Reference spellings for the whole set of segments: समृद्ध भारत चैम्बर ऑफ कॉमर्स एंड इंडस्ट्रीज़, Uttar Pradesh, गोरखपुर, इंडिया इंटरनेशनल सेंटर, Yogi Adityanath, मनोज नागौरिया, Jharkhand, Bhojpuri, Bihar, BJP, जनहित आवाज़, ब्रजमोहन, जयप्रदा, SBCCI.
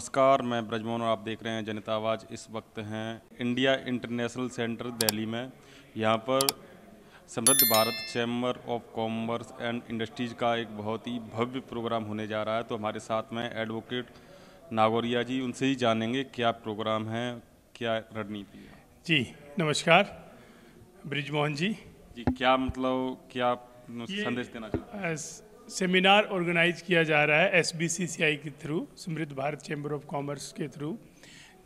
नमस्कार, मैं ब्रजमोहन और आप देख रहे हैं जनहित आवाज़। इस वक्त हैं इंडिया इंटरनेशनल सेंटर दिल्ली में। यहाँ पर समृद्ध भारत चैम्बर ऑफ कॉमर्स एंड इंडस्ट्रीज़ का एक बहुत ही भव्य प्रोग्राम होने जा रहा है। तो हमारे साथ में एडवोकेट नागौरिया जी, उनसे ही जानेंगे क्या प्रोग्राम है, क्या रणनीति है। जी नमस्कार ब्रजमोहन जी। जी क्या मतलब क्या संदेश देना चाहते हैं? सेमिनार ऑर्गेनाइज किया जा रहा है SBCCI के through, Samriddh Bharat chamber of commerce के थ्रू,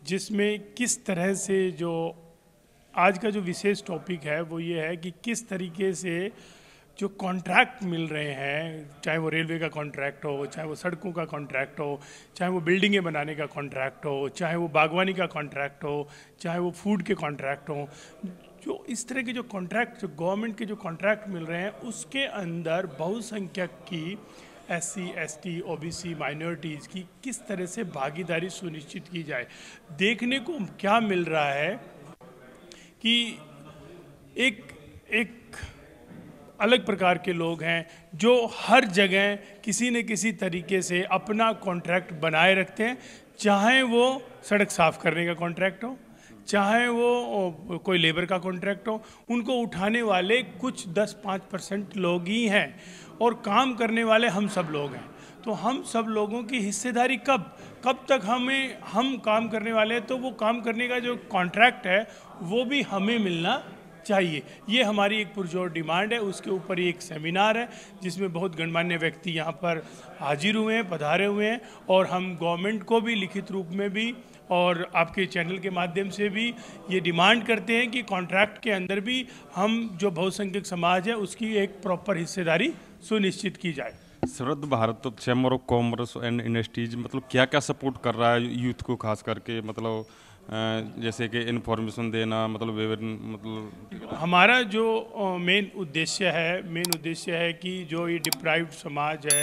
जिसमें किस तरह से जो आज का जो विशेष टॉपिक है वो ये है कि किस तरीके से जो कॉन्ट्रैक्ट मिल रहे हैं, चाहे वो रेलवे का कॉन्ट्रैक्ट हो, चाहे वो सड़कों का कॉन्ट्रैक्ट हो, चाहे वो बिल्डिंगें बनाने का कॉन्ट्रैक्ट हो, चाहे वो बागवानी का कॉन्ट्रैक्ट हो, चाहे वो फूड के कॉन्ट्रैक्ट हो, जो इस तरह के जो कॉन्ट्रैक्ट, जो गवर्नमेंट के जो कॉन्ट्रैक्ट मिल रहे हैं उसके अंदर बहुसंख्यक की SC, ST, OBC माइनॉरिटीज़ की किस तरह से भागीदारी सुनिश्चित की जाए। देखने को क्या मिल रहा है कि एक अलग प्रकार के लोग हैं जो हर जगह किसी न किसी तरीके से अपना कॉन्ट्रैक्ट बनाए रखते हैं, चाहे वो सड़क साफ़ करने का कॉन्ट्रैक्ट हो, चाहे वो कोई लेबर का कॉन्ट्रैक्ट हो। उनको उठाने वाले कुछ 10-5% लोग ही हैं और काम करने वाले हम सब लोग हैं। तो हम सब लोगों की हिस्सेदारी कब तक हमें, हम काम करने वाले हैं तो वो काम करने का जो कॉन्ट्रैक्ट है वो भी हमें मिलना चाहिए। ये हमारी एक पुरजोर डिमांड है। उसके ऊपर ये एक सेमिनार है जिसमें बहुत गणमान्य व्यक्ति यहाँ पर हाजिर हुए हैं, पधारे हुए हैं, और हम गवर्नमेंट को भी लिखित रूप में भी और आपके चैनल के माध्यम से भी ये डिमांड करते हैं कि कॉन्ट्रैक्ट के अंदर भी हम जो बहुसंख्यक समाज है उसकी एक प्रॉपर हिस्सेदारी सुनिश्चित की जाए। समृद्ध भारत तो chamber of commerce and industries मतलब क्या क्या सपोर्ट कर रहा है यूथ को, खास करके मतलब जैसे कि इन्फॉर्मेशन देना, मतलब हमारा जो मेन उद्देश्य है कि जो ये डिप्राइव्ड समाज है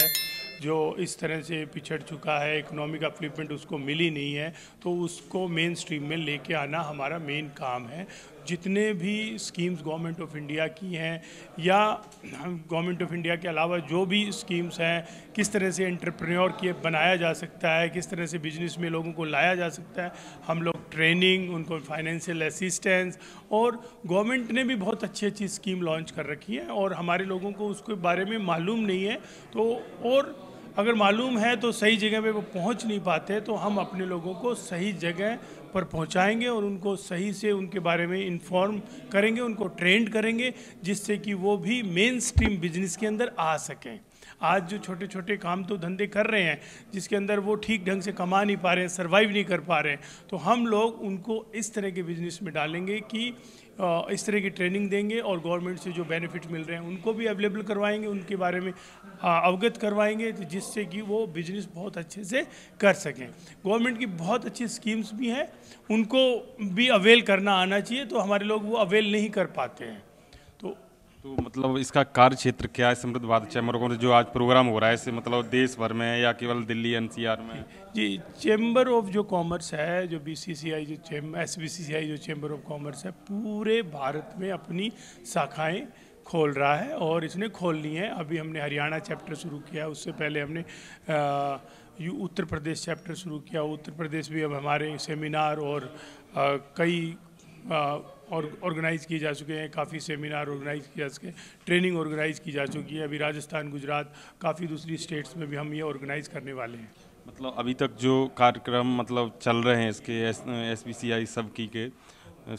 जो इस तरह से पिछड़ चुका है, इकोनॉमिक अपलिफ्टमेंट उसको मिली नहीं है, तो उसको मेन स्ट्रीम में लेके आना हमारा मेन काम है। जितने भी स्कीम्स गवर्नमेंट ऑफ इंडिया की हैं या गवर्नमेंट ऑफ इंडिया के अलावा जो भी स्कीम्स हैं, किस तरह से एंटरप्रेन्योर किए बनाया जा सकता है, किस तरह से बिजनेस में लोगों को लाया जा सकता है, हम लोग ट्रेनिंग, उनको फाइनेंशियल असिस्टेंस, और गवर्नमेंट ने भी बहुत अच्छी अच्छी स्कीम लॉन्च कर रखी है और हमारे लोगों को उसके बारे में मालूम नहीं है, तो और अगर मालूम है तो सही जगह पे वो पहुंच नहीं पाते। तो हम अपने लोगों को सही जगह पर पहुंचाएंगे और उनको सही से उनके बारे में इन्फॉर्म करेंगे, उनको ट्रेंड करेंगे, जिससे कि वो भी मेन स्ट्रीम बिजनेस के अंदर आ सकें। आज जो छोटे छोटे काम तो धंधे कर रहे हैं जिसके अंदर वो ठीक ढंग से कमा नहीं पा रहे हैं, सर्वाइव नहीं कर पा रहे हैं, तो हम लोग उनको इस तरह के बिजनेस में डालेंगे कि इस तरह की ट्रेनिंग देंगे और गवर्नमेंट से जो बेनिफिट मिल रहे हैं उनको भी अवेलेबल करवाएंगे, उनके बारे में अवगत करवाएंगे, तो जिससे कि वो बिजनेस बहुत अच्छे से कर सकें। गवर्नमेंट की बहुत अच्छी स्कीम्स भी हैं, उनको भी अवेल करना आना चाहिए, तो हमारे लोग वो अवेल नहीं कर पाते हैं। तो मतलब इसका कार्य क्षेत्र क्या है Samriddh Bharat chamber of commerce जो आज प्रोग्राम हो रहा है, इससे मतलब देश भर में या केवल दिल्ली NCR में? जी चैम्बर ऑफ जो कॉमर्स है, जो BCCI जो SBCCI जो चैम्बर ऑफ कॉमर्स है, पूरे भारत में अपनी शाखाएं खोल रहा है और इसने खोलनी है। अभी हमने हरियाणा चैप्टर शुरू किया, उससे पहले हमने उत्तर प्रदेश चैप्टर शुरू किया। उत्तर प्रदेश भी अब हमारे सेमिनार और कई ऑर्गेनाइज़ किए जा चुके हैं, काफ़ी सेमिनार ऑर्गेनाइज़ किए जा चुके हैं, ट्रेनिंग ऑर्गेनाइज़ की जा चुकी है। अभी राजस्थान, गुजरात, काफ़ी दूसरी स्टेट्स में भी हम ये ऑर्गेनाइज़ करने वाले हैं। मतलब अभी तक जो कार्यक्रम मतलब चल रहे हैं इसके SBCI सब की के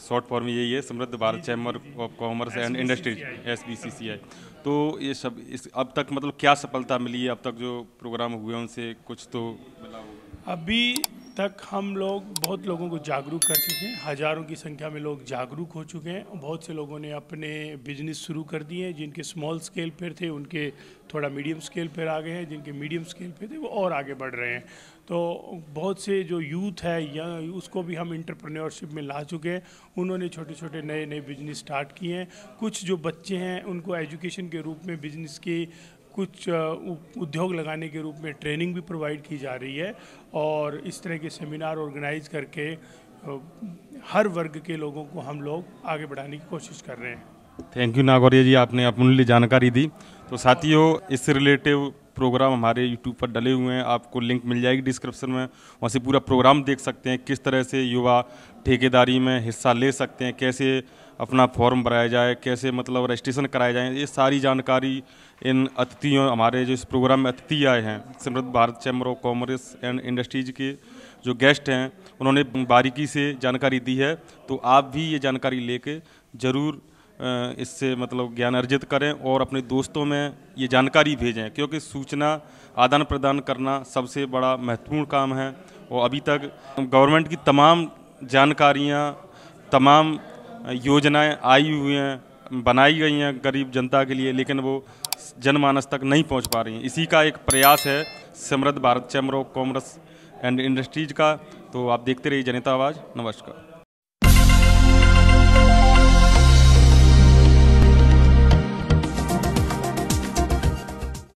शॉर्ट फॉर्म यही है Samriddh Bharat chamber of commerce and industries SBCCI। तो ये सब अब तक मतलब क्या सफलता मिली है, अब तक जो प्रोग्राम हुए उनसे कुछ तो? अभी तक हम लोग बहुत लोगों को जागरूक कर चुके हैं, हज़ारों की संख्या में लोग जागरूक हो चुके हैं। बहुत से लोगों ने अपने बिजनेस शुरू कर दिए हैं, जिनके स्मॉल स्केल पर थे उनके थोड़ा मीडियम स्केल पर आ गए हैं, जिनके मीडियम स्केल पर थे वो और आगे बढ़ रहे हैं। तो बहुत से जो यूथ है या उसको भी हम एंटरप्रेन्योरशिप में ला चुके हैं, उन्होंने छोटे छोटे नए नए बिजनेस स्टार्ट किए हैं। कुछ जो बच्चे हैं उनको एजुकेशन के रूप में बिजनेस की, कुछ उद्योग लगाने के रूप में ट्रेनिंग भी प्रोवाइड की जा रही है, और इस तरह के सेमिनार ऑर्गेनाइज करके हर वर्ग के लोगों को हम लोग आगे बढ़ाने की कोशिश कर रहे हैं। थैंक यू नागौरिया जी, आपने अमूल्य जानकारी दी। तो साथियों, इससे रिलेटिव प्रोग्राम हमारे यूट्यूब पर डले हुए हैं, आपको लिंक मिल जाएगी डिस्क्रिप्शन में, वहाँ से पूरा प्रोग्राम देख सकते हैं किस तरह से युवा ठेकेदारी में हिस्सा ले सकते हैं, कैसे अपना फॉर्म भराया जाए, कैसे मतलब रजिस्ट्रेशन कराया जाए, ये सारी जानकारी इन अतिथियों हमारे जो इस प्रोग्राम में अतिथि आए हैं समृद्ध भारत चैम्बर ऑफ कॉमर्स एंड इंडस्ट्रीज़ के जो गेस्ट हैं उन्होंने बारीकी से जानकारी दी है। तो आप भी ये जानकारी लेके ज़रूर इससे मतलब ज्ञान अर्जित करें और अपने दोस्तों में ये जानकारी भेजें, क्योंकि सूचना आदान प्रदान करना सबसे बड़ा महत्वपूर्ण काम है। और अभी तक गवर्नमेंट की तमाम जानकारियाँ, तमाम योजनाएं आई हुई हैं, बनाई गई हैं गरीब जनता के लिए, लेकिन वो जनमानस तक नहीं पहुंच पा रही हैं। इसी का एक प्रयास है समृद्ध भारत चैम्बर ऑफ कॉमर्स एंड इंडस्ट्रीज़ का। तो आप देखते रहिए जनहित आवाज़। नमस्कार।